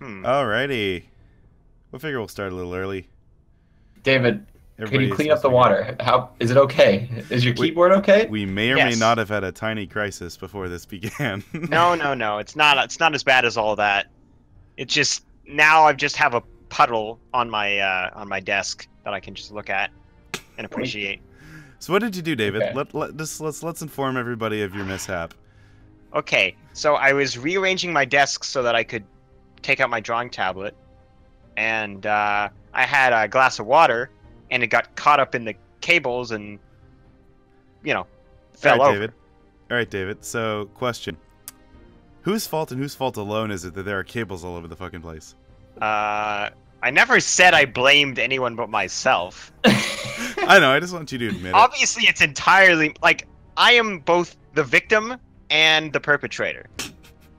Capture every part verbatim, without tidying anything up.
Hmm. Alrighty. We'll figure we'll start a little early. David, Everybody can you clean up the water? How is it okay? Is your we, keyboard okay? We may or yes. may not have had a tiny crisis before this began. No, no, no. It's not. It's not as bad as all that. It's just now I just have a puddle on my uh, on my desk that I can just look at and appreciate. So what did you do, David? Okay. Let, let just let's let's inform everybody of your mishap. Okay, so I was rearranging my desk so that I could take out my drawing tablet, and uh, I had a glass of water, and it got caught up in the cables and, you know, fell over. David. All right, David. So, question. Whose fault and whose fault alone is it that there are cables all over the fucking place? Uh, I never said I blamed anyone but myself. I know. I just want you to admit it. Obviously, it's entirely... Like, I am both the victim and the perpetrator.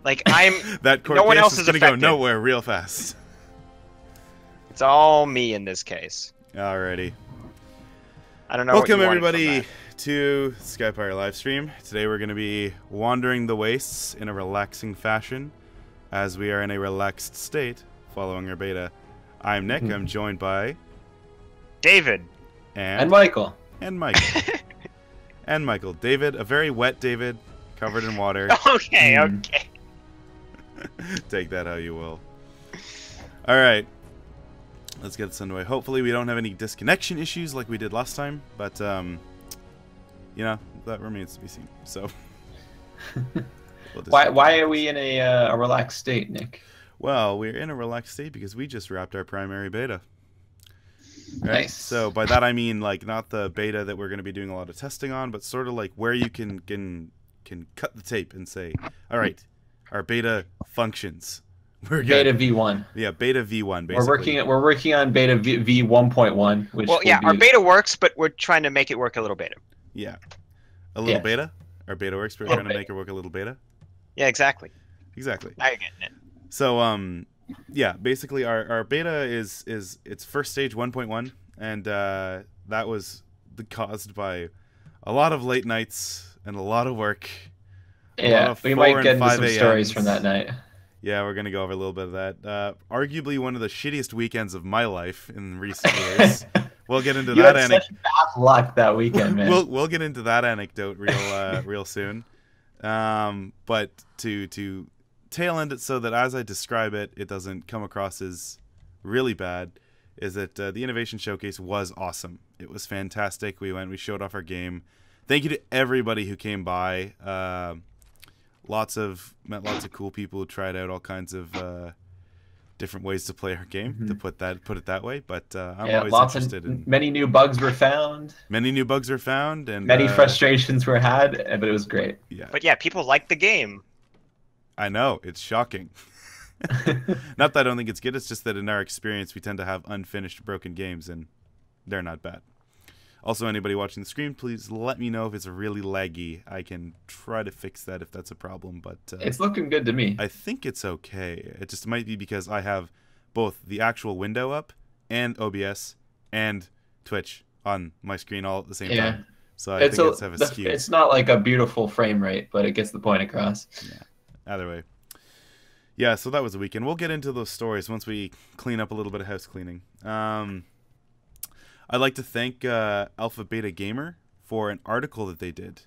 Like, I'm... that court no one else is going to go nowhere real fast. It's all me in this case. Alrighty. I don't know. Welcome everybody to SkyPyre live stream. Today we're going to be wandering the wastes in a relaxing fashion, as we are in a relaxed state following our beta. I'm Nick. Mm-hmm. I'm joined by David and, and Michael and Michael and Michael. David, a very wet David, covered in water. Okay, mm. okay. Take that how you will. All right. Let's get this underway. Hopefully we don't have any disconnection issues like we did last time, but, um, you know, that remains to be seen, so. we'll why why are we in a, uh, a relaxed state, Nick? Well, we're in a relaxed state because we just wrapped our primary beta. Right? Nice. So by that I mean, like, not the beta that we're going to be doing a lot of testing on, but sort of like where you can, can, can cut the tape and say, all right, our beta functions. We're beta V one. Yeah, beta V one. Basically, we're working. We're working on beta V one point one. Which well, yeah, be... our beta works, but we're trying to make it work a little beta. Yeah, a little yeah. beta. Our beta works, but we're trying beta. to make it work a little beta. Yeah, exactly. Exactly. Now you're getting it. So, um, yeah, basically, our our beta is is its first stage one point one, and uh, that was caused by a lot of late nights and a lot of work. Yeah, lot of we might get into some stories from that night. Yeah, we're going to go over a little bit of that. Uh, arguably one of the shittiest weekends of my life in recent years. We'll get into you that anecdote. You had such bad luck that weekend, man. We'll, we'll get into that anecdote real uh, real soon. Um, but to to tail end it so that as I describe it, it doesn't come across as really bad, is that uh, the Innovation Showcase was awesome. It was fantastic. We went, we showed off our game. Thank you to everybody who came by. Uh, Lots of met lots of cool people who tried out all kinds of uh, different ways to play our game. Mm-hmm. To put that put it that way, but uh, I'm yeah, always lots interested of, in many new bugs were found. Many new bugs were found, and many uh, frustrations were had, but it was great. Yeah, but yeah, people liked the game. I know, it's shocking. Not that I don't think it's good. It's just that in our experience, we tend to have unfinished, broken games, and they're not bad. Also, anybody watching the screen, please let me know if it's really laggy. I can try to fix that if that's a problem, but... Uh, it's looking good to me. I think it's okay. It just might be because I have both the actual window up and O B S and Twitch on my screen all at the same yeah. time. So I it's think a, it's have a the, skew. It's not like a beautiful frame rate, but it gets the point across. Yeah. Either way. Yeah, so that was the weekend. We'll get into those stories once we clean up a little bit of house cleaning. Um... I'd like to thank uh, Alpha Beta Gamer for an article that they did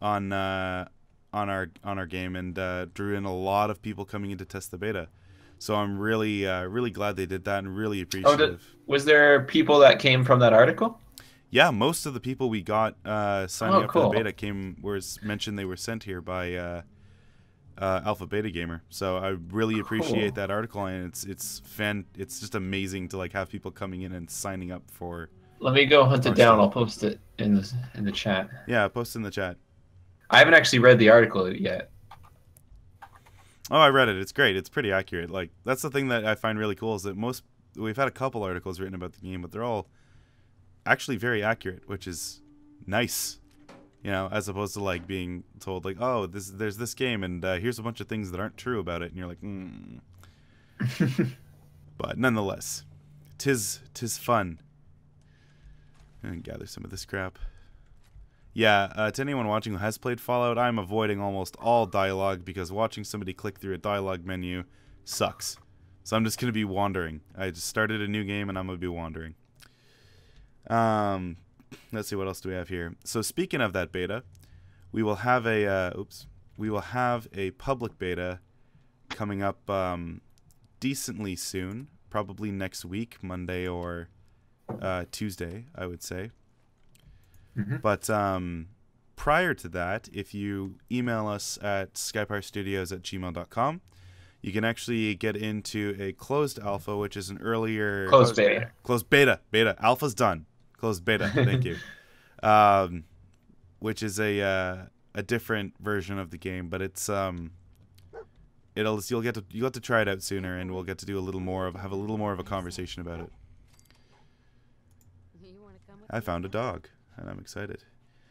on uh, on our on our game, and uh, drew in a lot of people coming in to test the beta. So I'm really uh, really glad they did that, and really appreciative. Oh, did, was there people that came from that article? Yeah, most of the people we got uh, signing oh, up cool. for the beta came were mentioned they were sent here by uh, uh, Alpha Beta Gamer. So I really appreciate cool. that article, and it's it's fan it's just amazing to like have people coming in and signing up for. Let me go hunt it down. I'll post it in the in the chat. Yeah, post in the chat. I haven't actually read the article yet. Oh, I read it. It's great. It's pretty accurate. Like that's the thing that I find really cool is that most we've had a couple articles written about the game, but they're all actually very accurate, which is nice. You know, as opposed to like being told like, oh, this there's this game and uh, here's a bunch of things that aren't true about it, and you're like, mm. But nonetheless, tis tis fun. And gather some of this crap. Yeah, uh, to anyone watching who has played Fallout, I'm avoiding almost all dialogue because watching somebody click through a dialogue menu sucks. So I'm just going to be wandering. I just started a new game, and I'm going to be wandering. Um, let's see, what else do we have here? So speaking of that beta, we will have a uh, oops, we will have a public beta coming up um, decently soon, probably next week, Monday or uh, Tuesday, I would say. Mm-hmm. But um, prior to that, if you email us at skypyrestudios at gmail dot com, you can actually get into a closed alpha, which is an earlier... Closed beta. Closed beta. Beta. Alpha's done. Closed beta. Thank you. Um, which is a uh, a different version of the game, but it's um, it'll you'll get to you'll have to try it out sooner, and we'll get to do a little more of have a little more of a conversation about it. I found a dog, and I'm excited.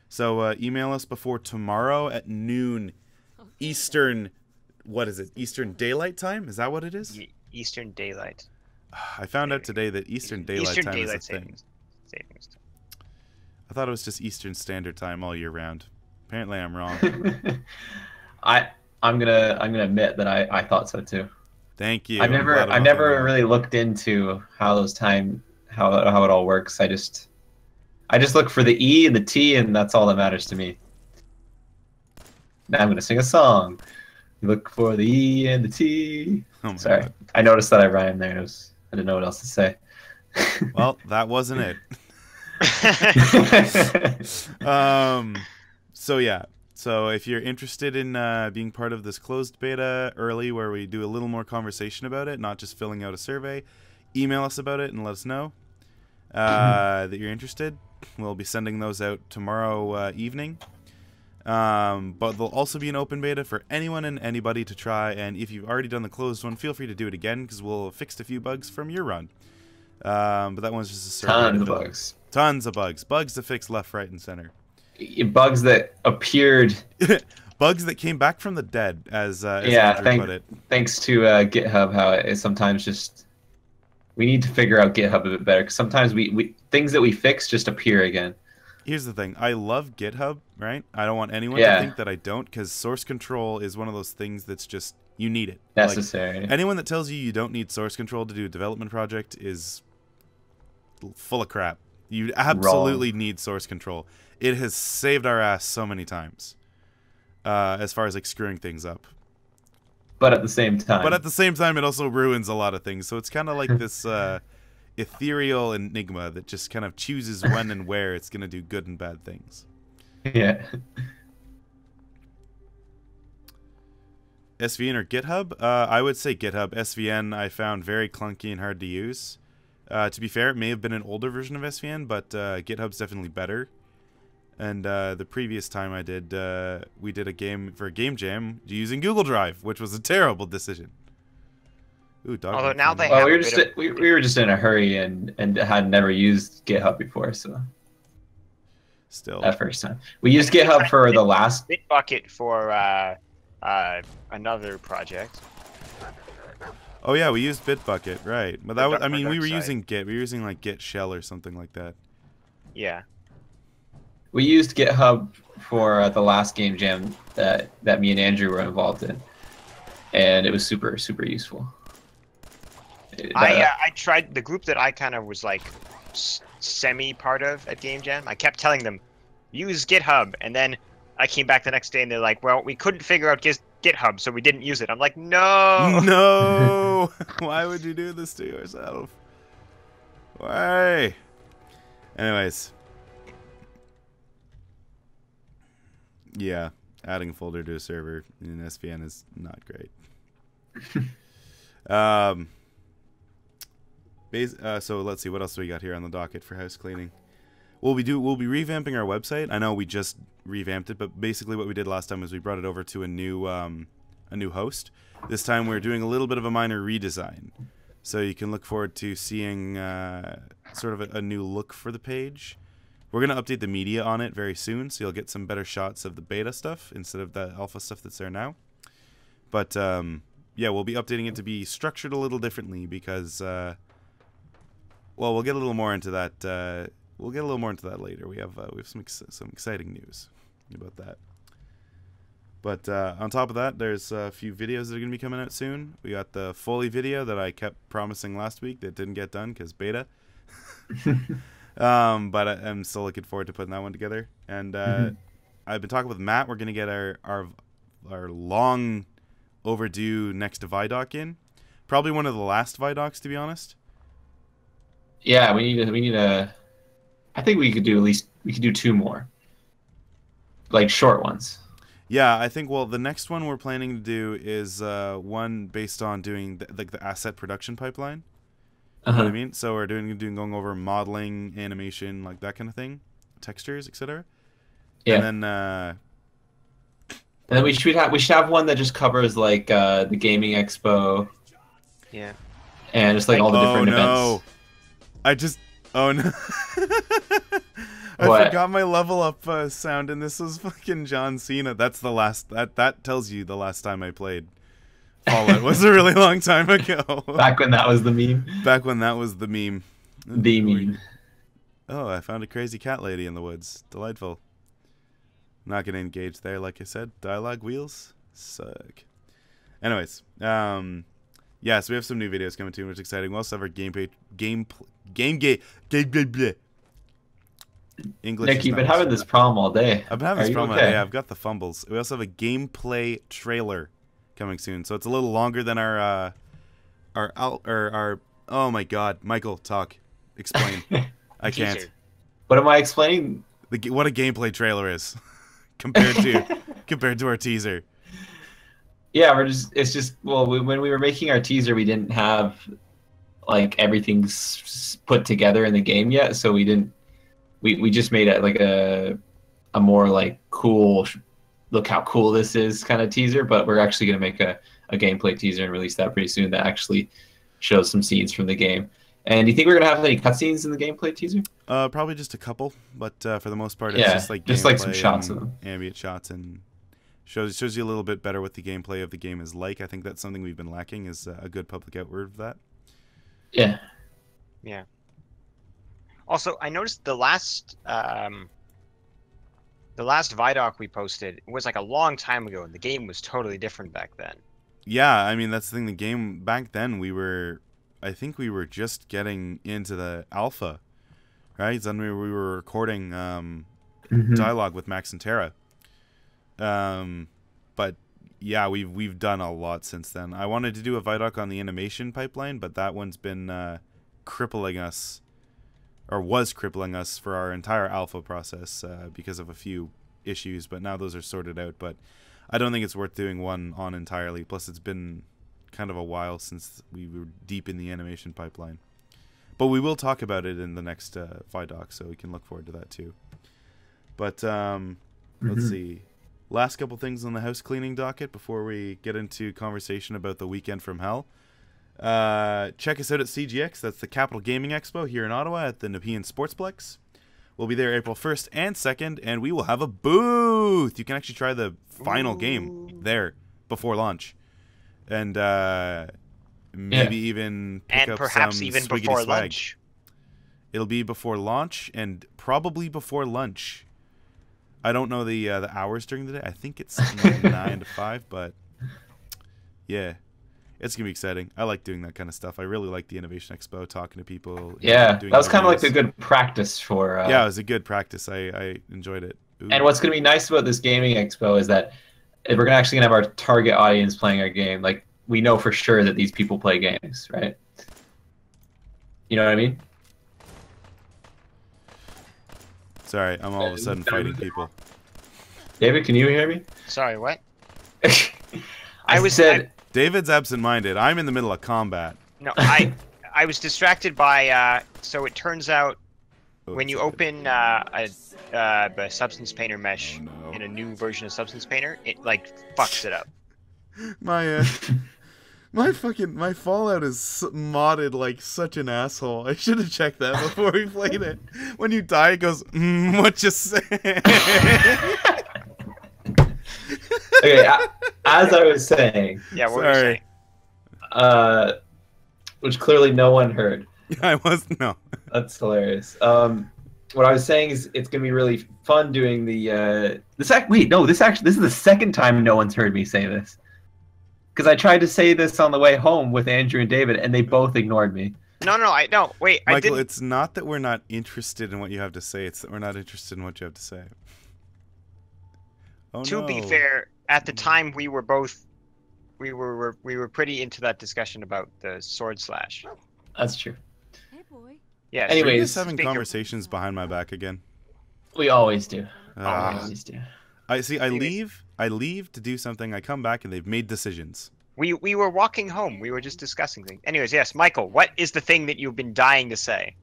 So uh, email us before tomorrow at noon, Eastern. What is it? Eastern Daylight Time? Is that what it is? Eastern Daylight. I found out today that Eastern Daylight Eastern Time Daylight is a thing. Savings time. I thought it was just Eastern Standard Time all year round. Apparently, I'm wrong. I I'm gonna I'm gonna admit that I I thought so too. Thank you. I've never I've never really looked into how those time how how it all works. I just I just look for the E and the T, and that's all that matters to me. Now I'm gonna sing a song. You look for the E and the T. Oh my Sorry, God. I noticed that I rhymed there. It was, I didn't know what else to say. Well, that wasn't it. um, so yeah. So if you're interested in uh, being part of this closed beta early, where we do a little more conversation about it, not just filling out a survey, email us about it and let us know uh, that you're interested. We'll be sending those out tomorrow uh, evening. Um, but there'll also be an open beta for anyone and anybody to try, and if you've already done the closed one, feel free to do it again, because we'll fix a few bugs from your run. Um, but that one's just a survey. Tons of bugs. Tons of bugs. Bugs to fix left, right, and center. Bugs that appeared. Bugs that came back from the dead, as, uh, as yeah, thank, put it. Thanks to uh, GitHub, how it is sometimes just... We need to figure out GitHub a bit better, because sometimes we, we things that we fix just appear again. Here's the thing. I love GitHub, right? I don't want anyone yeah. to think that I don't, because source control is one of those things that's just, you need it. Necessary. Like, anyone that tells you you don't need source control to do a development project is full of crap. You absolutely Wrong. need source control. It has saved our ass so many times uh, as far as like screwing things up. But at the same time. But at the same time, it also ruins a lot of things. So it's kind of like this... Uh, ethereal enigma that just kind of chooses when and where it's going to do good and bad things. Yeah. S V N or GitHub? Uh, I would say GitHub. S V N I found very clunky and hard to use. Uh, to be fair, it may have been an older version of S V N, but uh, GitHub's definitely better. And uh, the previous time I did, uh, we did a game for a game jam using Google Drive, which was a terrible decision. Ooh, Although now they well, have we were just of... we, we were just in a hurry and and had never used GitHub before, so still that first time we used GitHub for the last Bitbucket for uh, uh, another project. Oh yeah, we used Bitbucket, right? But that was, I mean, we were using Git, we were using like Git Shell or something like that. Yeah, we used GitHub for uh, the last game jam that that me and Andrew were involved in, and it was super super useful. That, I uh, I tried the group that I kind of was like s semi part of at Game Jam. I kept telling them use GitHub, and then I came back the next day and they're like, "Well, we couldn't figure out GitHub, so we didn't use it." I'm like, "No, no! Why would you do this to yourself? Why?" Anyways, yeah, adding a folder to a server in S V N is not great. um. Uh, so let's see, what else do we got here on the docket for house cleaning? Well, we do, we'll be revamping our website. I know we just revamped it, but basically what we did last time is we brought it over to a new um, a new host. This time we're doing a little bit of a minor redesign. So you can look forward to seeing uh, sort of a, a new look for the page. We're going to update the media on it very soon, so you'll get some better shots of the beta stuff instead of the alpha stuff that's there now. But um, yeah, we'll be updating it to be structured a little differently because... Uh, Well, we'll get a little more into that. Uh, we'll get a little more into that later. We have uh, we have some ex some exciting news about that. But uh, on top of that, there's a few videos that are going to be coming out soon. We got the Foley video that I kept promising last week that didn't get done because beta. um, but I, I'm still looking forward to putting that one together. And uh, mm-hmm. I've been talking with Matt. We're going to get our, our, our long overdue next ViDoc in. Probably one of the last ViDocs, to be honest. Yeah, we need a, we need a. I think we could do at least we could do two more, like short ones. Yeah, I think. Well, the next one we're planning to do is uh, one based on doing the, like the asset production pipeline. Uh-huh. You know what I mean? So we're doing doing going over modeling, animation, like that kind of thing, textures, et cetera. Yeah. And then. Uh, and then we should have we should have one that just covers like uh, the gaming expo. Yeah. And just like all the oh, different no. events. I just oh no! I what? forgot my level up uh, sound, and this was fucking John Cena. That's the last. That that tells you the last time I played Fallout was a really long time ago. Back when that was the meme. Back when that was the meme. The meme. Oh, I found a crazy cat lady in the woods. Delightful. Not gonna engage there, like I said. Dialogue wheels suck. Anyways, um. Yeah, so we have some new videos coming too, which is exciting. We'll also have our game page, game, game, game, game, game, game. English. Nick, you've been having this problem all day. I've been having this problem all day. I've got the fumbles. We also have a gameplay trailer coming soon, so it's a little longer than our, uh, our, our, our, our oh my god, Michael, talk, explain. I can't. What am I explaining? The, what a gameplay trailer is compared to compared to our teaser. Yeah, we're just, it's just, well, we, when we were making our teaser, we didn't have, like, everything s put together in the game yet, so we didn't, we, we just made it, like, a, a more, like, cool, look how cool this is kind of teaser, but we're actually going to make a, a gameplay teaser and release that pretty soon that actually shows some scenes from the game. And do you think we're going to have any cutscenes in the gameplay teaser? Uh, probably just a couple, but uh, for the most part, it's yeah, just, like, just like some shots of them. Ambient shots and... Shows, shows you a little bit better what the gameplay of the game is like. I think that's something we've been lacking is a good public outward of that. Yeah. Yeah. Also, I noticed the last um, the last ViDoc we posted was like a long time ago, and the game was totally different back then. Yeah, I mean, that's the thing. The game back then, we were... I think we were just getting into the alpha, right? Then we were recording um, mm-hmm. dialogue with Max and Tara. Um, but yeah, we've we've done a lot since then. I wanted to do a ViDoc on the animation pipeline, but that one's been uh, crippling us, or was crippling us for our entire alpha process uh, because of a few issues. But now those are sorted out. But I don't think it's worth doing one on entirely. Plus, it's been kind of a while since we were deep in the animation pipeline. But we will talk about it in the next uh, ViDoc, so we can look forward to that too. But um, mm-hmm. let's see. Last couple things on the house cleaning docket before we get into conversation about the weekend from hell. Uh, check us out at C G X. That's the Capital Gaming Expo here in Ottawa at the Nepean Sportsplex. We'll be there April first and second, and we will have a booth. You can actually try the final Ooh. game there before launch. And uh, maybe yeah. even pick and up perhaps some even swiggity before swag. lunch. It'll be before launch and probably before lunch. I don't know the uh, the hours during the day. I think it's like nine to five, but yeah, it's gonna be exciting. I like doing that kind of stuff. I really like the Innovation Expo, talking to people. Yeah, know, doing that was kind of like a good practice for. Uh... Yeah, it was a good practice. I I enjoyed it. Ooh. And what's gonna be nice about this gaming expo is that we're gonna actually gonna have our target audience playing our game. Like we know for sure that these people play games, right? You know what I mean? Sorry, I'm all of a sudden fighting people. David, can you hear me? Sorry, what? I was said I, David's absent-minded. I'm in the middle of combat. No, I I was distracted by. Uh, so it turns out oh, when you open uh, a, uh, a Substance Painter mesh oh, no. in a new version of Substance Painter, it like fucks it up. My uh, my fucking my Fallout is modded like such an asshole. I should have checked that before we played it. When you die, it goes, mm, what you say? Okay, I, as I was saying, yeah, what sorry. were you saying? Uh, which clearly no one heard. I was no. That's hilarious. Um, what I was saying is it's going to be really fun doing the uh, the sec. Wait, no, this actually this is the second time no one's heard me say this, because I tried to say this on the way home with Andrew and David, and they both ignored me. No, no, I no wait. Michael, I didn't... it's not that we're not interested in what you have to say; it's that we're not interested in what you have to say. Oh, to no. be fair, at the time we were both, we were we were pretty into that discussion about the sword slash. That's true. Hey boy. Yeah. Anyways, just having conversations of... behind my back again. We always do. Uh, we always do. I see. I leave. I leave to do something. I come back and they've made decisions. We we were walking home. We were just discussing things. Anyways, yes, Michael. What is the thing that you've been dying to say?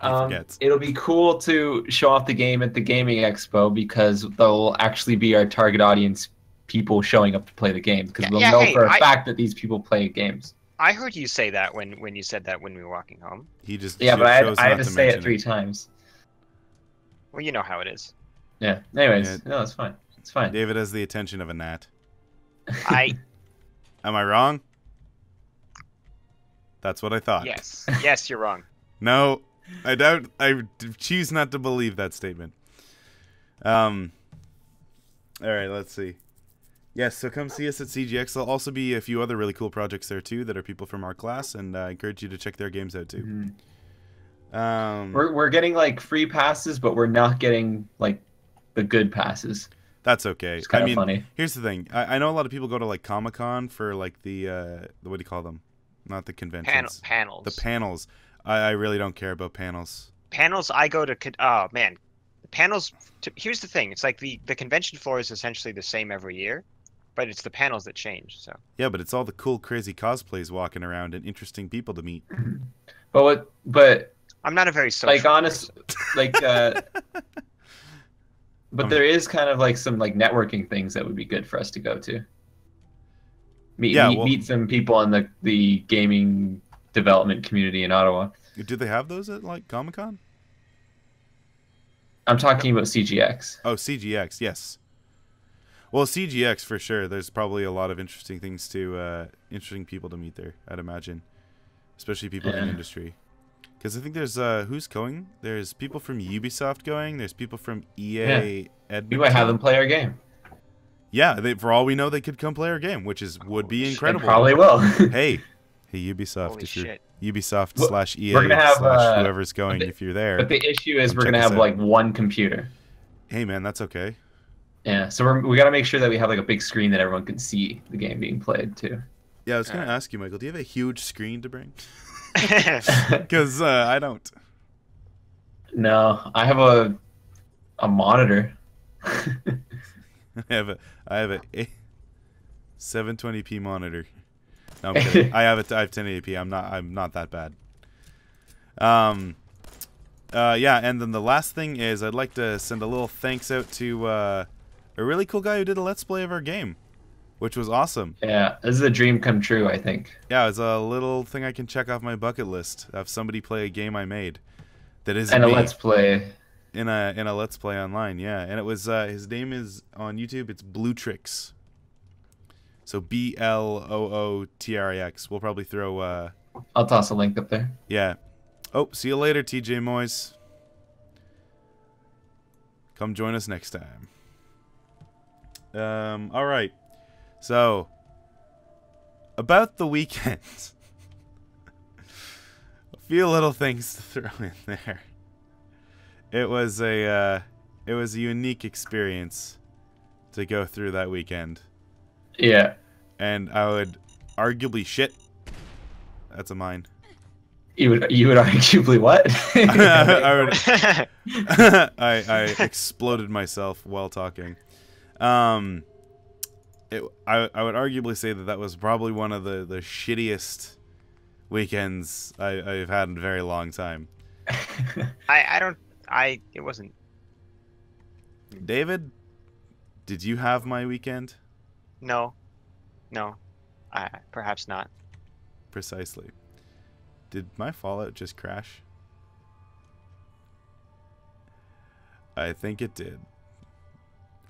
Um, it'll be cool to show off the game at the Gaming Expo because they'll actually be our target audience, people showing up to play the game, because yeah, we'll yeah, know hey, for a I, fact that these people play games. I heard you say that when when you said that when we were walking home. He just yeah, but I had, I had to, to say it three it. times. Well, you know how it is. Yeah. Anyways, yeah. no, it's fine. It's fine. David has the attention of a gnat. I. Am I wrong? That's what I thought. Yes. Yes, you're wrong. No. I doubt. I choose not to believe that statement. Um. All right. Let's see. Yes. So come see us at C G X. There'll also be a few other really cool projects there too that are people from our class, and uh, I encourage you to check their games out too. Mm-hmm. Um. We're we're getting like free passes, but we're not getting like the good passes. That's okay. It's kind I mean, of funny. Here's the thing. I, I know a lot of people go to like Comic-Con for like the uh the what do you call them? Not the conventions. Panel, panels. The panels. I really don't care about panels. Panels, I go to... Oh, man. Panels... To, here's the thing. It's like the, the convention floor is essentially the same every year, but it's the panels that change, so... Yeah, but it's all the cool, crazy cosplays walking around and interesting people to meet. But what... But... I'm not a very social Like, honest... Like, uh... but um, there is kind of, like, some, like, networking things that would be good for us to go to. Meet, yeah, meet, well, meet some people in the, the gaming... development community in Ottawa. Do they have those at like Comic-Con? I'm talking about C G X. Oh, C G X, yes. Well, C G X for sure. There's probably a lot of interesting things to, uh, interesting people to meet there, I'd imagine. Especially people yeah. in the industry. Because I think there's, uh, who's going? There's people from Ubisoft going. There's people from E A. Yeah. Edmonton. We might have them play our game. Yeah, they, for all we know, they could come play our game, which is would be incredible. They probably will. Hey. Hey, Ubisoft, Holy if you're shit. Ubisoft well, slash E A have, slash uh, whoever's going, the, if you're there. But the issue is we're going to have, out. like, one computer. Hey, man, that's okay. Yeah, so we're, we got to make sure that we have, like, a big screen that everyone can see the game being played, too. Yeah, I was going right. to ask you, Michael, do you have a huge screen to bring? Because uh, I don't. No, I have a a monitor. I have a, I have a seven twenty p monitor. No, I'm kidding. I have it. I have ten eighty p. I'm not. I'm not that bad. Um, uh, yeah. And then the last thing is, I'd like to send a little thanks out to uh, a really cool guy who did a let's play of our game, which was awesome. Yeah, this is a dream come true. I think. Yeah, it's a little thing I can check off my bucket list. Have somebody play a game I made. That is. And a let's play. In a in a let's play online. Yeah, and it was uh, his name is on YouTube. It's BlooTrax. So B L O O T R I X. We'll probably throw... Uh... I'll toss a link up there. Yeah. Oh, see you later, T J Moyes. Come join us next time. Um, all right. So, about the weekend. A few little things to throw in there. It was a, uh, it was a unique experience to go through that weekend. Yeah. And I would arguably shit. That's a mine. You would you would arguably what? I, I, I I exploded myself while talking. Um it, I I would arguably say that that was probably one of the the shittiest weekends I I've had in a very long time. I I don't I it wasn't. David, did you have my weekend? No, no, uh, perhaps not. Precisely. Did my Fallout just crash? I think it did.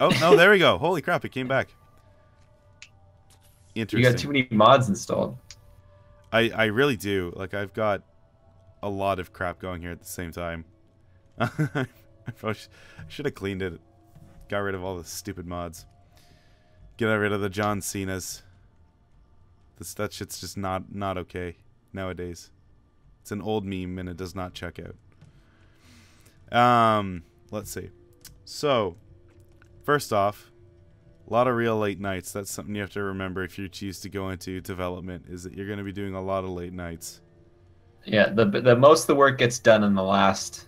Oh, no, there we go. Holy crap, it came back. Interesting. You got too many mods installed. I, I really do. Like, I've got a lot of crap going here at the same time. I probably should have cleaned it. Got rid of all the stupid mods. Get rid of the John Cenas. This, that shit's just not, not okay nowadays. It's an old meme and it does not check out. Um, let's see. So, first off, a lot of real late nights. That's something you have to remember if you choose to go into development, is that you're going to be doing a lot of late nights. Yeah, the, the most of the work gets done in the last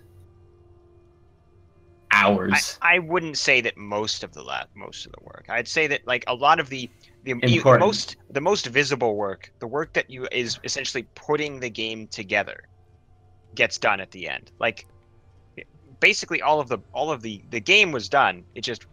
hours. I, I wouldn't say that most of the la most of the work. I'd say that like a lot of the the Important. most the most visible work, the work that you is essentially putting the game together, gets done at the end. Like basically all of the all of the the game was done. It just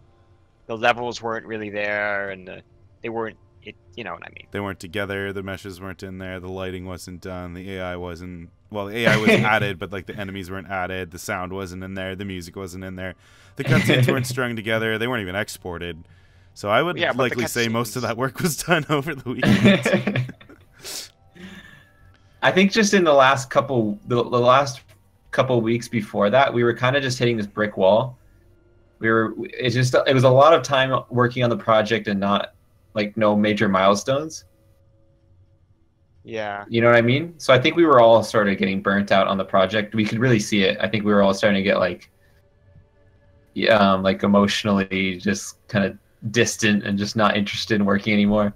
the levels weren't really there, and the, they weren't. It, you know what I mean. They weren't together. The meshes weren't in there. The lighting wasn't done. The A I wasn't. Well, the A I was added, but like the enemies weren't added. The sound wasn't in there. The music wasn't in there. The cutscenes weren't strung together. They weren't even exported. So I would yeah, likely say most of that work was done over the weekend. I think just in the last couple, the, the last couple weeks before that, we were kind of just hitting this brick wall. We were. It just. It was a lot of time working on the project and not. Like no major milestones. Yeah. You know what I mean? So I think we were all sort of getting burnt out on the project. We could really see it. I think we were all starting to get like, yeah, um, like emotionally just kind of distant and just not interested in working anymore.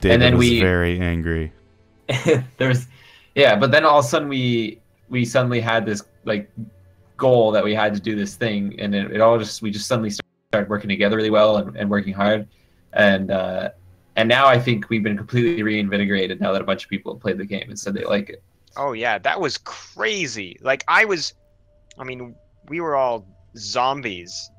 David and then was we very angry. There's, yeah, but then all of a sudden we we suddenly had this like goal that we had to do this thing, and it, it all just we just suddenly started working together really well and, and working hard. And uh, and now I think we've been completely reinvigorated now that a bunch of people have played the game and said they like it. Oh yeah, that was crazy. Like I was, I mean, we were all zombies,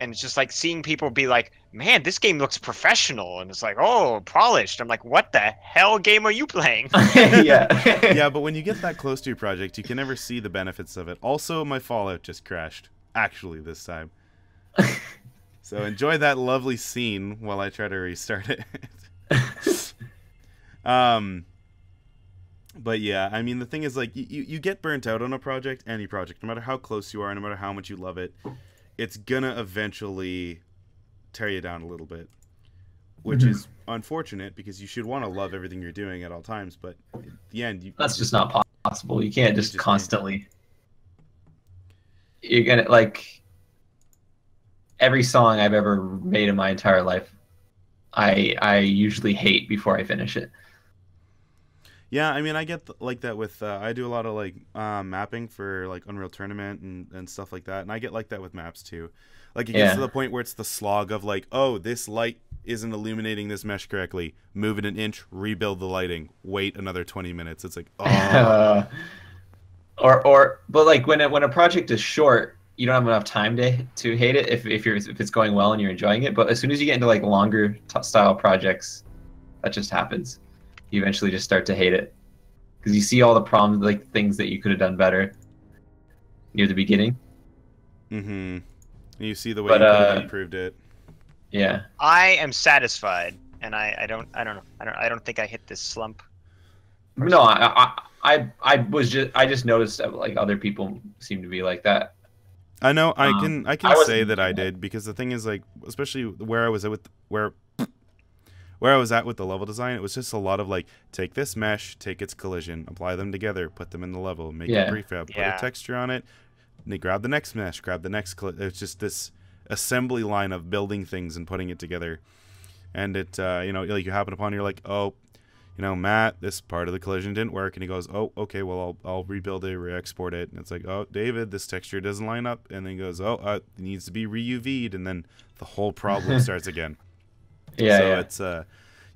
and it's just like seeing people be like, "Man, this game looks professional," and it's like, "Oh, polished." I'm like, "What the hell game are you playing?" Yeah, yeah. But when you get that close to your project, you can never see the benefits of it. Also, my Fallout just crashed. Actually, this time. So enjoy that lovely scene while I try to restart it. um, but yeah, I mean, the thing is, like, you, you get burnt out on a project, any project, no matter how close you are, no matter how much you love it, it's gonna eventually tear you down a little bit, which mm-hmm. is unfortunate because you should want to love everything you're doing at all times, but at the end... You, That's just not possible. You can't you just, just constantly... Can't. You're gonna, like... Every song I've ever made in my entire life, I I usually hate before I finish it. Yeah, I mean, I get th like that with, uh, I do a lot of like uh, mapping for like Unreal Tournament and, and stuff like that. And I get like that with maps too. Like it gets yeah. to the point where it's the slog of like, oh, this light isn't illuminating this mesh correctly. Move it an inch, rebuild the lighting, wait another twenty minutes. It's like, oh. or, or, but like when, it, when a project is short, you don't have enough time to to hate it if if you're if it's going well and you're enjoying it. But as soon as you get into like longer t style projects, that just happens. You eventually just start to hate it because you see all the problems, like things that you could have done better near the beginning. Mm-hmm. You see the way but, you uh, improved it. Yeah. I am satisfied, and I I don't I don't know I don't I don't think I hit this slump. No, I I I, I was just I just noticed that, like other people seem to be like that. I know I um, can I can I say that I did because the thing is like especially where I was at with where where I was at with the level design, it was just a lot of like take this mesh, take its collision, apply them together, put them in the level, make yeah. it prefab, yeah. put a texture on it, and they grab the next mesh, grab the next. It's just this assembly line of building things and putting it together, and it uh, you know like you happen upon you're like oh, you know Matt, this part of the collision didn't work, and he goes, oh, okay, well I'll, I'll rebuild it, re-export it, and it's like, oh, David, this texture doesn't line up, and then he goes, oh, uh, it needs to be re-U V'd, and then the whole problem starts again. Yeah. So yeah. it's uh,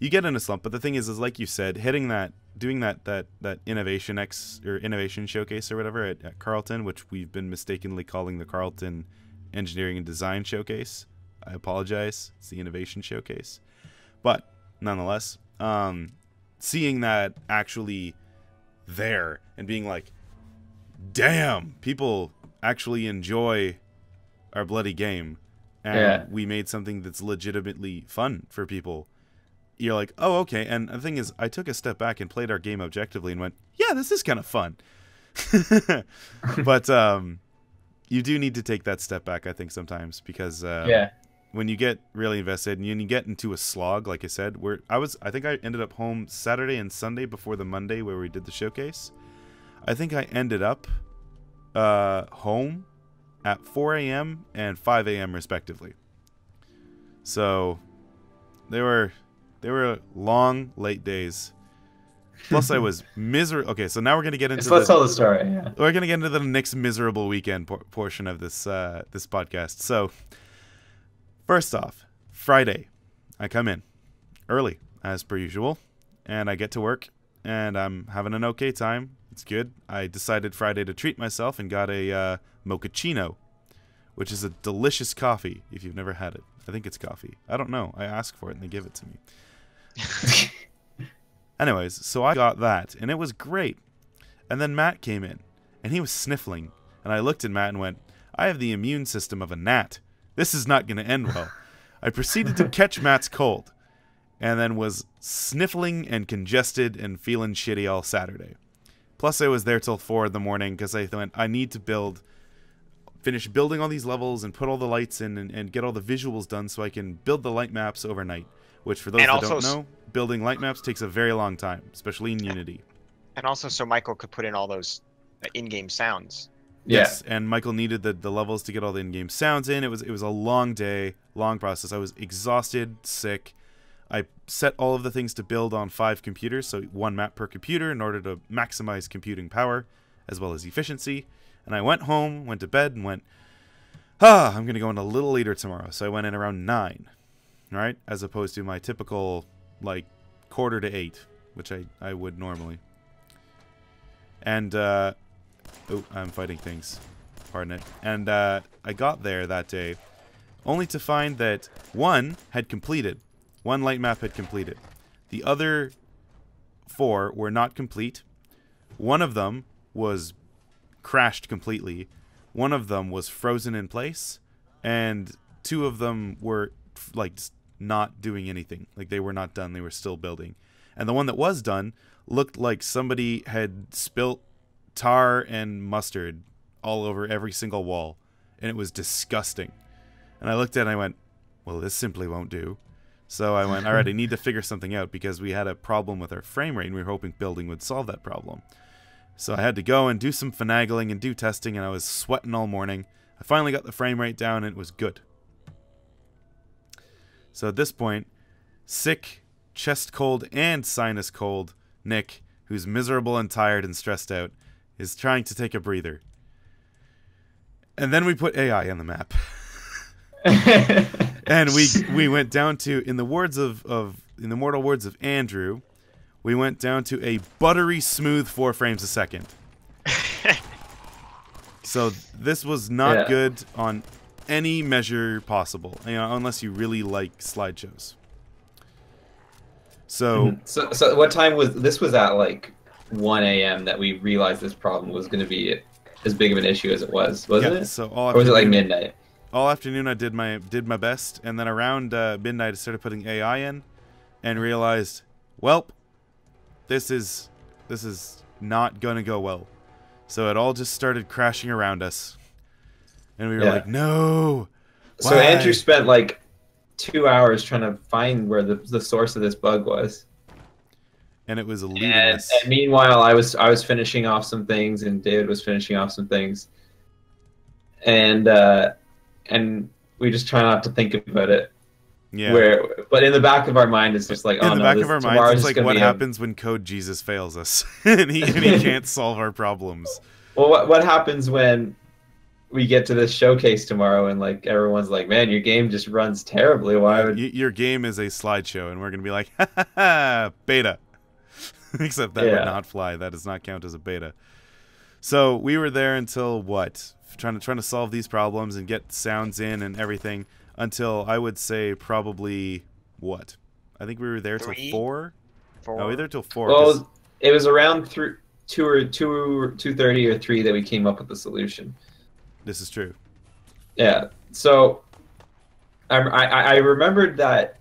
you get in a slump, but the thing is, is like you said, hitting that, doing that, that, that innovation X or innovation showcase or whatever at, at Carleton, which we've been mistakenly calling the Carleton Engineering and Design Showcase. I apologize, it's the Innovation Showcase, but nonetheless, um. seeing that actually there and being like, damn, people actually enjoy our bloody game, and yeah. we made something that's legitimately fun for people. You're like, oh, okay. And the thing is, I took a step back and played our game objectively and went, yeah, this is kind of fun. But um you do need to take that step back, I think, sometimes, because uh, yeah, when you get really invested and you get into a slog, like I said, where I was, I think I ended up home Saturday and Sunday before the Monday where we did the showcase. I think I ended up uh, home at four A M and five A M respectively. So they were they were long, late days. Plus, I was miserable. Okay, so now we're gonna get into. Let's tell the story. Yeah. We're gonna get into the next miserable weekend por portion of this uh, this podcast. So, first off, Friday, I come in early as per usual, and I get to work, and I'm having an okay time. It's good. I decided Friday to treat myself and got a uh, mochaccino, which is a delicious coffee. If you've never had it, I think it's coffee. I don't know. I asked for it and they give it to me. Anyways, so I got that, and it was great. And then Matt came in, and he was sniffling. And I looked at Matt and went, I have the immune system of a gnat. This is not going to end well. I proceeded to catch Matt's cold, and then was sniffling and congested and feeling shitty all Saturday. Plus, I was there till four in the morning because I went, I need to build, finish building all these levels and put all the lights in and, and get all the visuals done so I can build the light maps overnight. Which, for those and that also, don't know, building light maps takes a very long time, especially in Unity. And also so Michael could put in all those in-game sounds. Yes, yeah. And Michael needed the, the levels to get all the in-game sounds in. It was, it was a long day, long process. I was exhausted, sick. I set all of the things to build on five computers, so one map per computer, in order to maximize computing power as well as efficiency. And I went home, went to bed, and went, ah, I'm going to go in a little later tomorrow. So I went in around nine. Right, as opposed to my typical like quarter to eight, which I I would normally. And uh, oh, I'm fighting things, pardon it. And uh, I got there that day, only to find that one had completed, one light map had completed, the other four were not complete. One of them was crashed completely, one of them was frozen in place, and two of them were like just not doing anything. Like they were not done, they were still building. And the one that was done looked like somebody had spilt tar and mustard all over every single wall, and it was disgusting. And I looked at it and I went, well, this simply won't do. So I went, all right, I need to figure something out, because we had a problem with our frame rate and we were hoping building would solve that problem. So I had to go and do some finagling and do testing, and I was sweating all morning. I finally got the frame rate down and it was good. So at this point, sick, chest cold, and sinus cold, Nick, who's miserable and tired and stressed out, is trying to take a breather. And then we put A I on the map. And we we went down to, in the words of, of in the mortal words of Andrew, we went down to a buttery smooth four frames a second. So this was not yeah. good on any measure possible, you know, unless you really like slideshows. So, so, so what time was this? Was at like one A M that we realized this problem was going to be as big of an issue as it was, wasn't yeah, it? So all or was it like midnight? All afternoon, I did my did my best, and then around uh, midnight, I started putting A I in, and realized, well, this is this is not going to go well. So it all just started crashing around us. And we were yeah. like, no. Why? So Andrew spent like two hours trying to find where the, the source of this bug was. And it was eluding us. And meanwhile, I was I was finishing off some things, and David was finishing off some things. And uh, and we just try not to think about it. Yeah. Where, but in the back of our mind, it's just like, in oh the no, back this, of our mind, it's like what happens a... when Code Jesus fails us, and he and he can't solve our problems. Well, what what happens when we get to this showcase tomorrow and like everyone's like, man, your game just runs terribly. Why would y your game is a slideshow? And we're going to be like, ha, ha, ha, beta, except that yeah. would not fly. That does not count as a beta. So we were there until what? Trying to, trying to solve these problems and get sounds in and everything until I would say probably what? I think we were there Three? till four. four. No, we were there till four. Well, it was around th two or two or two thirty or three that we came up with the solution. This is true. Yeah. So I, I, I remembered that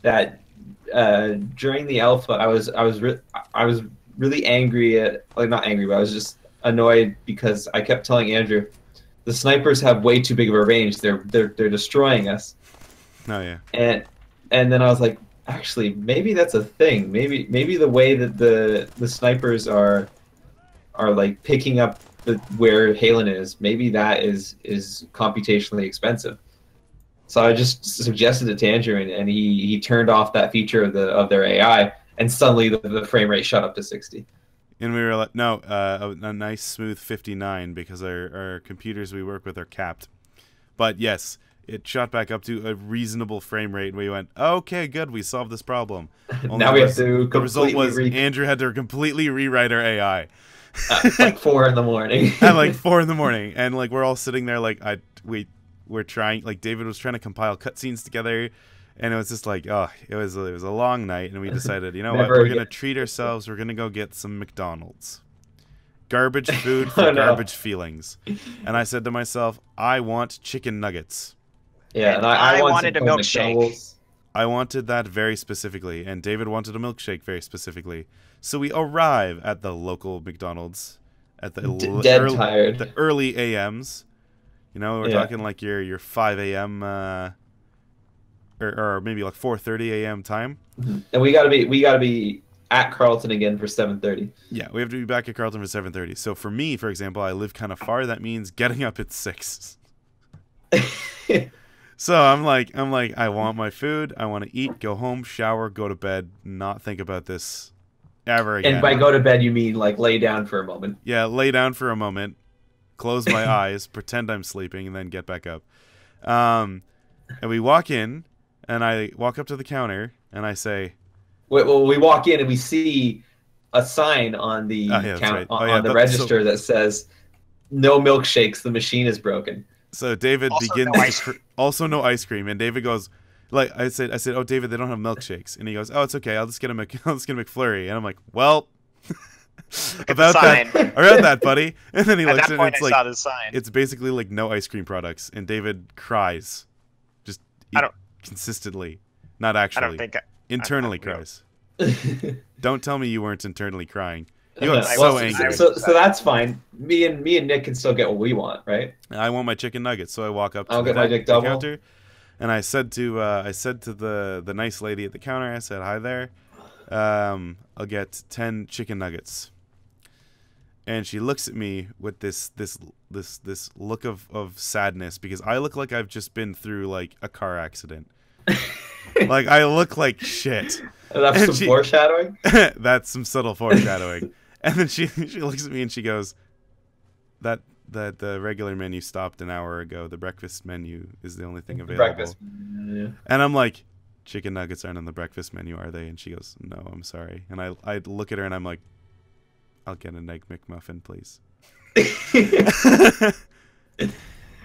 that uh, during the alpha, I was I was re I was really angry at like not angry, but I was just annoyed because I kept telling Andrew, the snipers have way too big of a range. They're they're they're destroying us. Oh yeah. And and then I was like, actually, maybe that's a thing. Maybe maybe the way that the the snipers are are like picking up the where Halen is, maybe that is is computationally expensive. So I just suggested it to Andrew, and, and he he turned off that feature of the of their A I, and suddenly the, the frame rate shot up to sixty. And we were like, no, uh, a, a nice smooth fifty-nine, because our, our computers we work with are capped. But yes, it shot back up to a reasonable frame rate, and we went, okay, good, we solved this problem. Only now we was, have to. The result was Andrew had to completely rewrite our A I. At like four in the morning. At like four in the morning, and like we're all sitting there, like I we we're trying, like David was trying to compile cutscenes together, and it was just like, oh, it was it was a long night, and we decided, you know what, we're gonna treat ourselves. We're gonna go get some McDonald's. Garbage food for oh, no. garbage feelings. And I said to myself, I want chicken nuggets. Yeah, and I, I, I want wanted a milkshake. McDonald's. I wanted that very specifically, and David wanted a milkshake very specifically. So we arrive at the local McDonald's at the, D early, tired. the early A Ms. You know, we're yeah. talking like your your five A M uh, or, or maybe like four thirty A M time. And we gotta be we gotta be at Carleton again for seven thirty. Yeah, we have to be back at Carleton for seven thirty. So for me, for example, I live kind of far. That means getting up at six. So I'm like, I'm like, I want my food. I want to eat, go home, shower, go to bed, not think about this ever again. And by go to bed, you mean like lay down for a moment. Yeah, lay down for a moment, close my eyes, pretend I'm sleeping, and then get back up. Um, and we walk in, and I walk up to the counter, and I say... Wait, well, we walk in, and we see a sign on the, oh, yeah, count, right. oh, on yeah, the but, register so... that says, no milkshakes, the machine is broken. So David also begins no ice cream. also no ice cream, and David goes, like I said, I said, oh David, they don't have milkshakes, and he goes, oh it's okay, I'll just get a Mc, I'll just get a McFlurry, and I'm like, well, about that, around that, buddy. And then he looks at it, and it's I like, saw this sign. It's basically like no ice cream products, and David cries, just I don't, consistently, not actually, I don't think I, internally I don't cries. Don't tell me you weren't internally crying. You got so angry. So, so that's fine. Me and me and Nick can still get what we want, right? I want my chicken nuggets, so I walk up to I'll the, get my Nick the counter, and I said to uh, I said to the the nice lady at the counter, I said, "Hi there, um, I'll get ten chicken nuggets." And she looks at me with this this this this look of of sadness, because I look like I've just been through like a car accident. Like I look like shit. That's and some she, foreshadowing. That's some subtle foreshadowing. And then she she looks at me and she goes, "That that the regular menu stopped an hour ago. The breakfast menu is the only thing available." Breakfast. Yeah. And I'm like, "Chicken nuggets aren't on the breakfast menu, are they?" And she goes, "No, I'm sorry." And I I look at her and I'm like, "I'll get an egg McMuffin, please."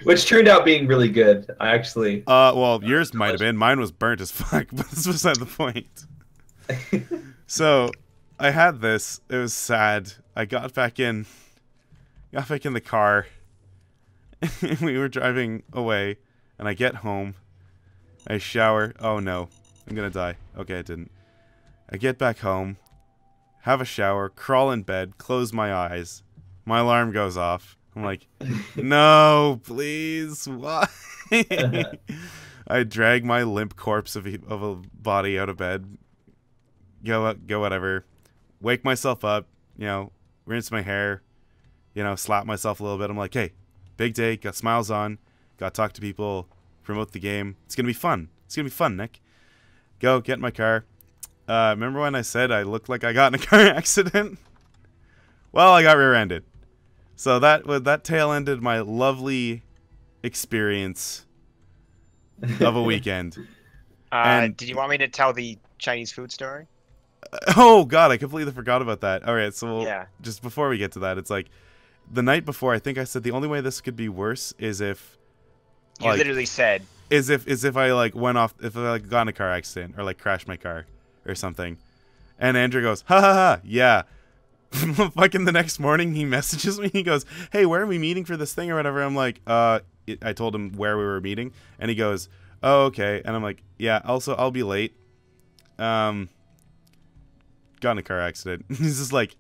Which turned out being really good. I actually. Uh, well, yours might have been. Mine was burnt as fuck, but this was not the point. So, I had this. It was sad. I got back in, got back in the car, and we were driving away. And I get home, I shower. Oh no, I'm gonna die. Okay, I didn't. I get back home, have a shower, crawl in bed, close my eyes. My alarm goes off. I'm like, no, please, why? I drag my limp corpse of a, of a body out of bed, go go whatever, wake myself up, you know, rinse my hair, you know, slap myself a little bit. I'm like, hey, big day, got smiles on, got to talk to people, promote the game. It's going to be fun. It's going to be fun, Nick. Go get in my car. Uh, remember when I said I looked like I got in a car accident? Well, I got rear-ended. So that that tail ended my lovely experience of a weekend. Uh, and, did you want me to tell the Chinese food story? Oh God, I completely forgot about that. All right, so we'll, yeah. just before we get to that, it's like the night before. I think I said the only way this could be worse is if you like, literally said is if is if I like went off if I like got in a car accident or like crashed my car or something. And Andrew goes, ha ha ha, yeah. Fucking the next morning he messages me, he goes, hey, where are we meeting for this thing or whatever? I'm like, uh it, I told him where we were meeting, and he goes, oh okay. And I'm like, yeah, also I'll be late, um got in a car accident. He's just like,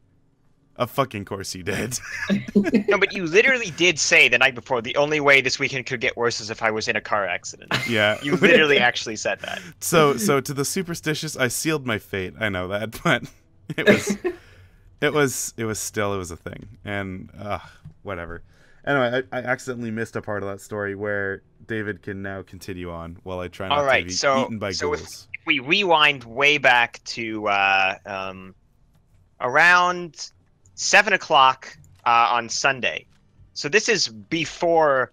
Of fucking course you did. No, but you literally did say the night before, the only way this weekend could get worse is if I was in a car accident. Yeah. You literally actually said that. So, so to the superstitious, I sealed my fate. I know that, but it was, it was, it was still, it was a thing. And, uh, whatever. Anyway, I, I accidentally missed a part of that story where David can now continue on while I try not All right, to be so, eaten by so ghouls. If, if we rewind way back to, uh, um, around seven o'clock uh, on Sunday. So this is before,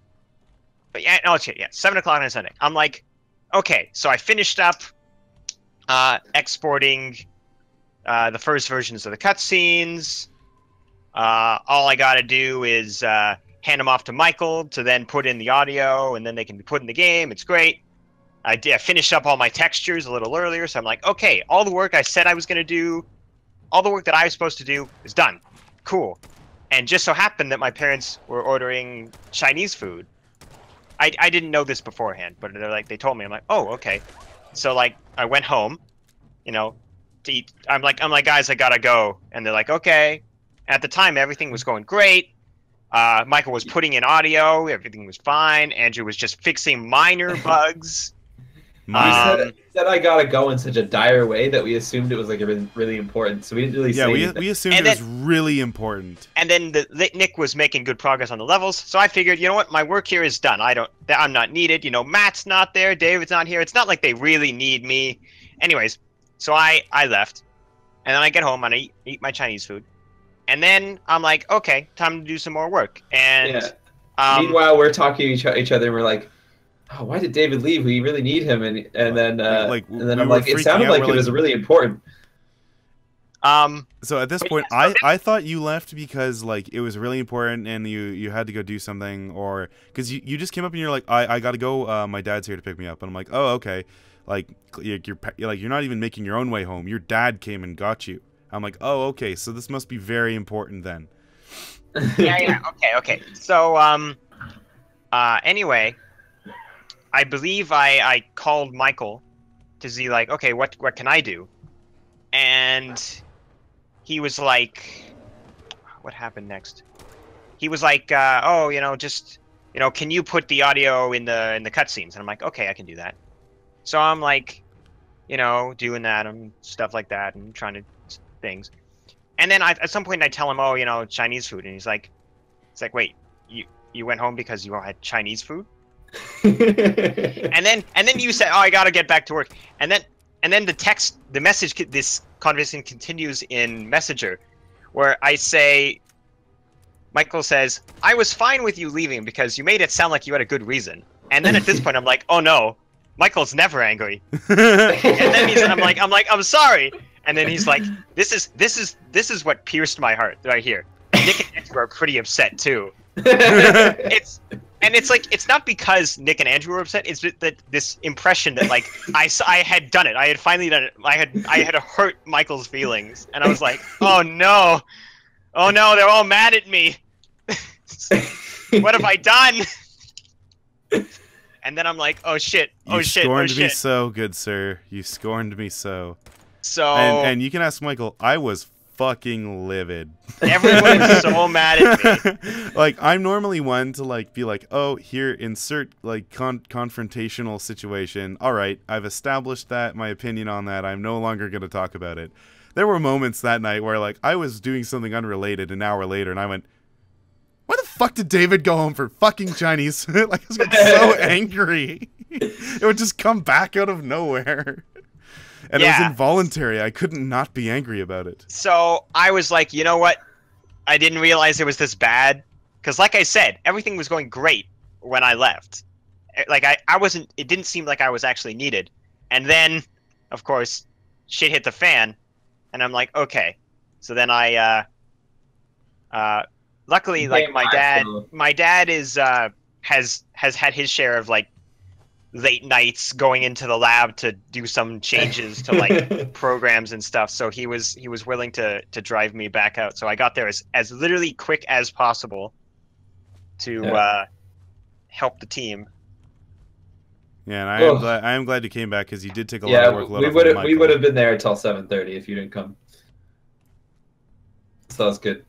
but yeah, no, it's, yeah, seven o'clock on Sunday. I'm like, okay, so I finished up uh, exporting uh, the first versions of the cutscenes. Uh, all I gotta do is uh, hand them off to Michael to then put in the audio, and then they can be put in the game. It's great. I, did, I finished up all my textures a little earlier, so I'm like, okay, all the work I said I was gonna do, all the work that I was supposed to do is done. Cool. And just so happened that my parents were ordering Chinese food. I, I didn't know this beforehand, but they're like, they told me. I'm like, oh, okay. So like, I went home, you know, to eat. I'm like, I'm like, guys, I gotta go. And they're like, okay. At the time, everything was going great. Uh, Michael was putting in audio. Everything was fine. Andrew was just fixing minor bugs. You um, said, said I gotta go in such a dire way that we assumed it was like really, really important, so we didn't really. Yeah, we, we assumed and it then, was really important. And then the, Nick was making good progress on the levels, so I figured, you know what, my work here is done. I don't, I'm not needed. You know, Matt's not there, David's not here. It's not like they really need me. Anyways, so I I left, and then I get home and I eat, eat my Chinese food, and then I'm like, okay, time to do some more work. And yeah. um, meanwhile, we're talking to each, each other, and we're like, oh, why did David leave? We really need him. And and then uh, like, and then we I'm like, it sounded out, like it like, was really important. Um. So at this point, I, I thought you left because like it was really important and you, you had to go do something, or because you, you just came up and you're like, I, I got to go. Uh, my dad's here to pick me up. And I'm like, oh, OK. Like you're, you're like you're not even making your own way home. Your dad came and got you. I'm like, oh, OK. So this must be very important then. Yeah, yeah. OK, OK. So um, uh, anyway. I believe I, I called Michael to see, like, okay, what what can I do? And he was like, what happened next? He was like, uh, oh, you know, just, you know, can you put the audio in the in the cutscenes? And I'm like, okay, I can do that. So I'm like, you know, doing that and stuff like that and trying to things. And then I, at some point I tell him, oh, you know, Chinese food. And he's like, it's like, wait, you, you went home because you had Chinese food? and then and then you said, oh, I gotta get back to work. And then and then the text, the message, this conversation continues in Messenger, where I say, Michael says, I was fine with you leaving because you made it sound like you had a good reason. And then at this point, I'm like, oh no, Michael's never angry. And then he's, I'm like, I'm like, I'm sorry. And then he's like, this is this is this is what pierced my heart right here. Nick and Andrew are pretty upset too. it's. And it's like, it's not because Nick and Andrew were upset. It's that this impression that like I, I had done it. I had finally done it. I had I had hurt Michael's feelings, and I was like, oh no, oh no, they're all mad at me. What have I done? And then I'm like, oh shit, oh you shit, oh shit. You scorned me so, good sir. You scorned me so. So. And, and you can ask Michael. I was fucking livid. Everyone's so mad at me. Like, I'm normally one to like be like, oh, here, insert like con confrontational situation. All right, I've established that my opinion on that. I'm no longer going to talk about it. There were moments that night where like I was doing something unrelated an hour later, and I went, why the fuck did David go home for fucking Chinese? Like, I was getting so angry. It would just come back out of nowhere. And yeah. It was involuntary. I couldn't not be angry about it. So I was like, you know what? I didn't realize it was this bad. Because like I said, everything was going great when I left. Like, I, I wasn't... It didn't seem like I was actually needed. And then, of course, shit hit the fan. And I'm like, okay. So then I... Uh, uh, luckily, hey, like, my dad... Too. My dad is uh, has has had his share of, like, late nights going into the lab to do some changes to like programs and stuff. So he was he was willing to to drive me back out. So I got there as as literally quick as possible to yeah. uh, help the team. Yeah, and I am glad, I am glad you came back because you did take a yeah, lot of workload. Yeah, we would we would have been there until seven thirty if you didn't come. So that's good.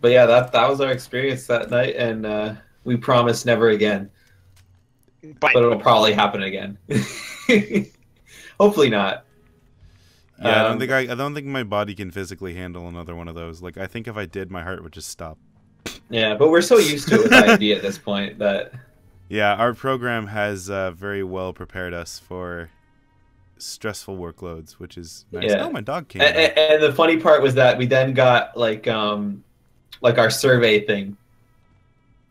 But yeah, that that was our experience that night, and uh, we promise never again. But, but it'll probably happen again. Hopefully not. Yeah, um, I don't think I, I don't think my body can physically handle another one of those. Like, I think if I did, my heart would just stop. Yeah, but we're so used to it with I M D at this point that. Yeah, our program has uh, very well prepared us for stressful workloads, which is nice. Yeah. Oh, my dog came. And, and, and the funny part was that we then got like um, like our survey thing.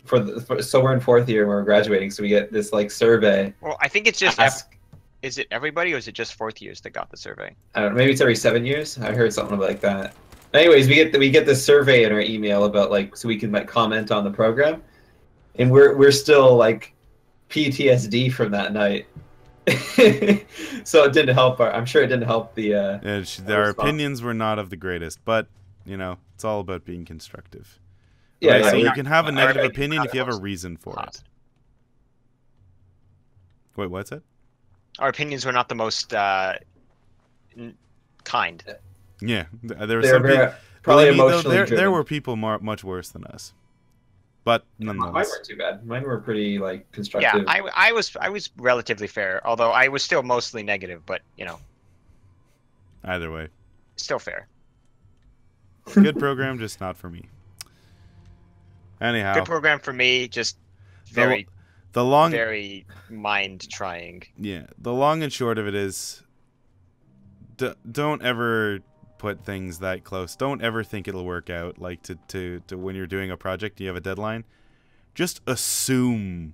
For, the, for so we're in fourth year and we're graduating, so we get this like survey. Well, I think it's just. Ask, Is it everybody, or is it just fourth years that got the survey? I don't know. Maybe it's every seven years. I heard something like that. Anyways, we get the, we get this survey in our email about like so we can like comment on the program, and we're we're still like P T S D from that night. So it didn't help. Our, I'm sure it didn't help the. Uh, yeah, she, our response. Opinions were not of the greatest, but you know it's all about being constructive. Yeah, right, yeah so I mean, you can have a negative opinion if you have a reason for it. Wait, what's that? Our opinions were not the most uh, kind. Yeah, there were some people, probably emotionally though, there, there were people more, much worse than us, but nonetheless, mine weren't too bad. Mine were pretty like constructive. Yeah, I, I was I was relatively fair, although I was still mostly negative. But you know, either way, still fair. Good program, just not for me. Anyhow, good program for me, just very. The, The long, very mind-trying. Yeah, the long and short of it is, d don't ever put things that close. Don't ever think it'll work out. Like to, to to when you're doing a project, you have a deadline. Just assume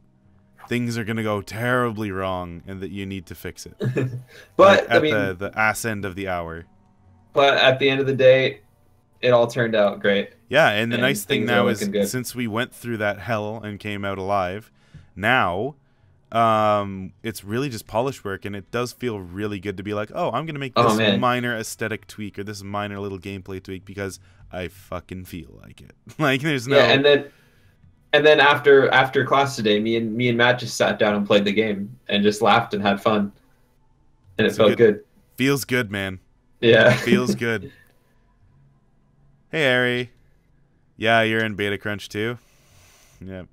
things are gonna go terribly wrong and that you need to fix it. But like, at I mean, the, the ass end of the hour. But at the end of the day, it all turned out great. Yeah, and the and nice thing now is good. Since we went through that hell and came out alive. Now, um, it's really just polished work, and it does feel really good to be like, oh, I'm going to make this oh, minor aesthetic tweak or this minor little gameplay tweak because I fucking feel like it. Like, there's no... Yeah, and then, and then after after class today, me and me and Matt just sat down and played the game and just laughed and had fun. And it it's felt good. good. Feels good, man. Yeah. It feels good. Hey, Ari. Yeah, you're in Beta Crunch, too? Yeah.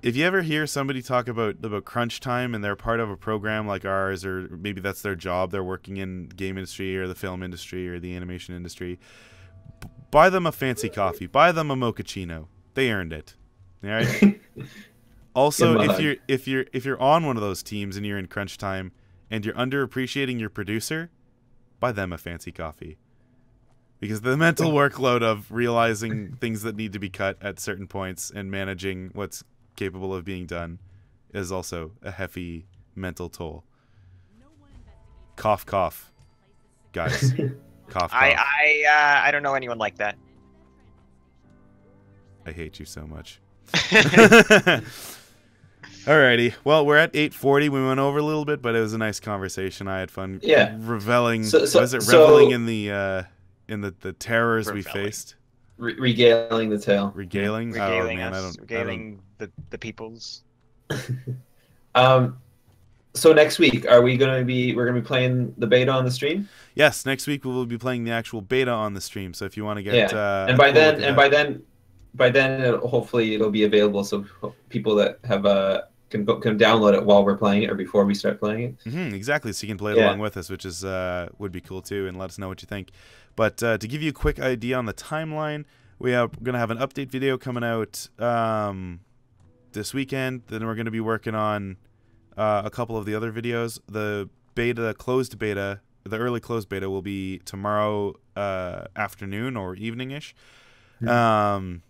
If you ever hear somebody talk about about crunch time and they're part of a program like ours, or maybe that's their job, they're working in the game industry or the film industry or the animation industry, buy them a fancy coffee. Buy them a mochaccino. They earned it. All right? Also, if you're if you're if you're on one of those teams and you're in crunch time and you're underappreciating your producer, buy them a fancy coffee. Because the mental workload of realizing things that need to be cut at certain points and managing what's capable of being done is also a hefty mental toll. Cough, cough, guys. Cough, cough. I, I, uh, I don't know anyone like that. I hate you so much. Alrighty. Well, we're at eight forty. We went over a little bit, but it was a nice conversation. I had fun. Yeah. Reveling. So, so, was it reveling so, in the uh, in the the terrors reveling. we faced? Re regaling the tale. Regaling. Regaling oh, man, us. I don't, regaling. I don't, The, the peoples. um, so next week, are we gonna be? We're gonna be playing the beta on the stream. Yes, next week we will be playing the actual beta on the stream. So if you want to get, yeah, uh, and by then, and that. by then, by then, it'll, hopefully it'll be available so people that have uh can go, can download it while we're playing it or before we start playing it. Mm-hmm, exactly. So you can play it yeah. along with us, which is uh would be cool too, and let us know what you think. But uh, to give you a quick idea on the timeline, we are gonna have an update video coming out. Um. This weekend, then we're going to be working on uh, a couple of the other videos. The beta, closed beta, the early closed beta will be tomorrow uh, afternoon or evening-ish. Um,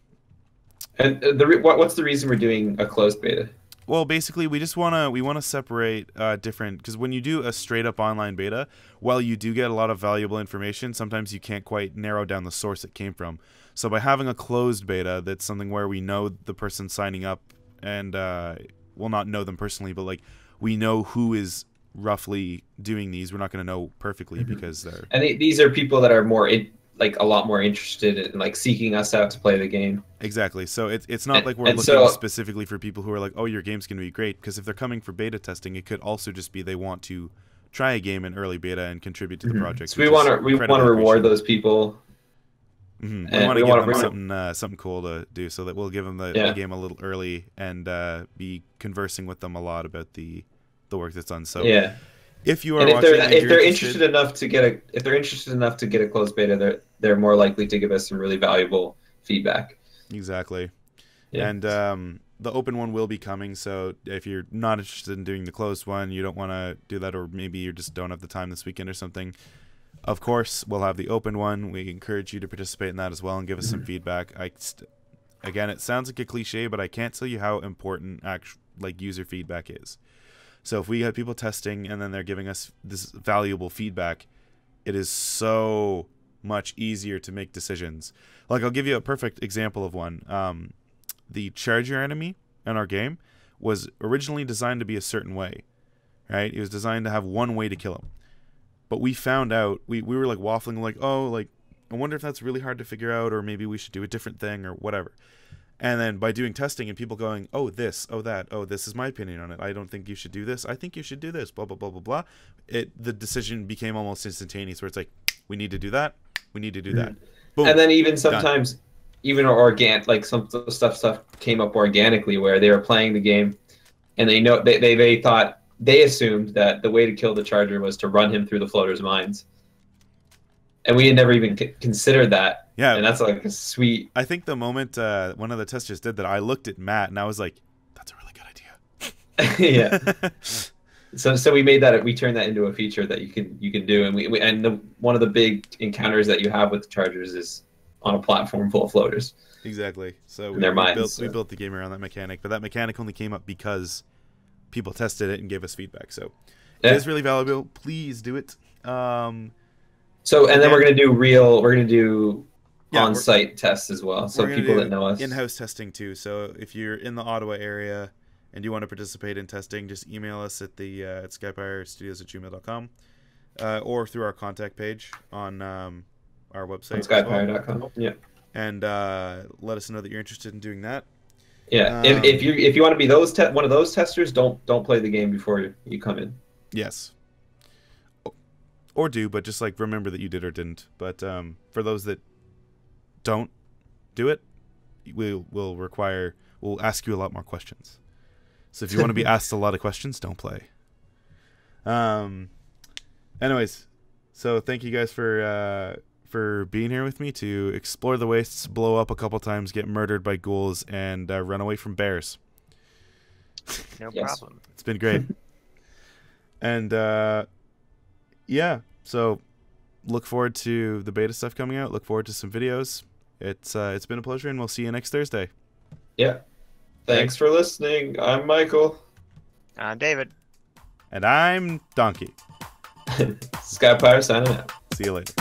and the re what's the reason we're doing a closed beta? Well, basically, we just want to we want to separate uh, different, because when you do a straight-up online beta, while you do get a lot of valuable information, sometimes you can't quite narrow down the source it came from. So by having a closed beta, that's something where we know the person signing up. And uh, we'll not know them personally, but like we know who is roughly doing these. We're not going to know perfectly mm-hmm. because they're. And they, these are people that are more in, like a lot more interested in like seeking us out to play the game. Exactly. So it's it's not and, like we're looking so, specifically for people who are like, oh, your game's going to be great, because if they're coming for beta testing, it could also just be they want to try a game in early beta and contribute to the mm-hmm. project. So we want to we want to reward those people. Mm-hmm. We want to give them something, uh, something cool to do, so that we'll give them the, yeah. the game a little early and uh, be conversing with them a lot about the the work that's done. So yeah, if you are and if watching, they're, and if you're they're interested, interested enough to get a, if they're interested enough to get a closed beta, they're they're more likely to give us some really valuable feedback. Exactly, yeah. and um, the open one will be coming. So if you're not interested in doing the closed one, you don't want to do that, or maybe you just don't have the time this weekend or something. Of course, we'll have the open one. We encourage you to participate in that as well and give us some feedback. I st again, it sounds like a cliche, but I can't tell you how important actual, like user feedback is. So if we have people testing and then they're giving us this valuable feedback, it is so much easier to make decisions. Like, I'll give you a perfect example of one. Um, the charge your enemy in our game was originally designed to be a certain way, right? It was designed to have one way to kill him. But we found out, we, we were like waffling, like, oh, like, I wonder if that's really hard to figure out, or maybe we should do a different thing or whatever. And then by doing testing and people going, oh, this, oh, that, oh, this is my opinion on it. I don't think you should do this. I think you should do this, blah, blah, blah, blah, blah. It, the decision became almost instantaneous, where it's like, we need to do that. We need to do that. Boom. And then even sometimes, Done. even organic, like some stuff, stuff came up organically where they were playing the game and they know, they, they, they thought, they assumed that the way to kill the charger was to run him through the floater's mines, and we had never even considered that. Yeah, and that's like a sweet. I think the moment uh, one of the testers did that, I looked at Matt and I was like, "That's a really good idea." yeah. so, so we made that. We turned that into a feature that you can you can do, and we, we and the, one of the big encounters that you have with chargers is on a platform full of floaters. Exactly. So we, their mines, we built so. we built the game around that mechanic, but that mechanic only came up because people tested it and gave us feedback, so yeah. it is really valuable. Please do it. Um, so, and then yeah. we're gonna do real. We're gonna do yeah, on-site tests as well. So people that know us, in-house testing too. So if you're in the Ottawa area and you want to participate in testing, just email us at the uh, at skypyre studios at gmail dot com uh, or through our contact page on um, our website, skypyre dot com. Yeah, and uh, let us know that you're interested in doing that. Yeah, um, if, if you if you want to be those te one of those testers, don't don't play the game before you, you come in. Yes, or do, but just like remember that you did or didn't. But um, for those that don't do it, we will require we'll ask you a lot more questions. So if you want to be asked a lot of questions, don't play. Um. Anyways, so thank you guys for uh, for being here with me to explore the wastes, blow up a couple times, get murdered by ghouls, and uh, run away from bears. No yes. problem. It's been great. and uh, yeah, so look forward to the beta stuff coming out. Look forward to some videos. It's uh, it's been a pleasure, and we'll see you next Thursday. Yeah. Thanks for listening. I'm Michael. I'm David. And I'm Donkey. SkyPyre signing out. See you later.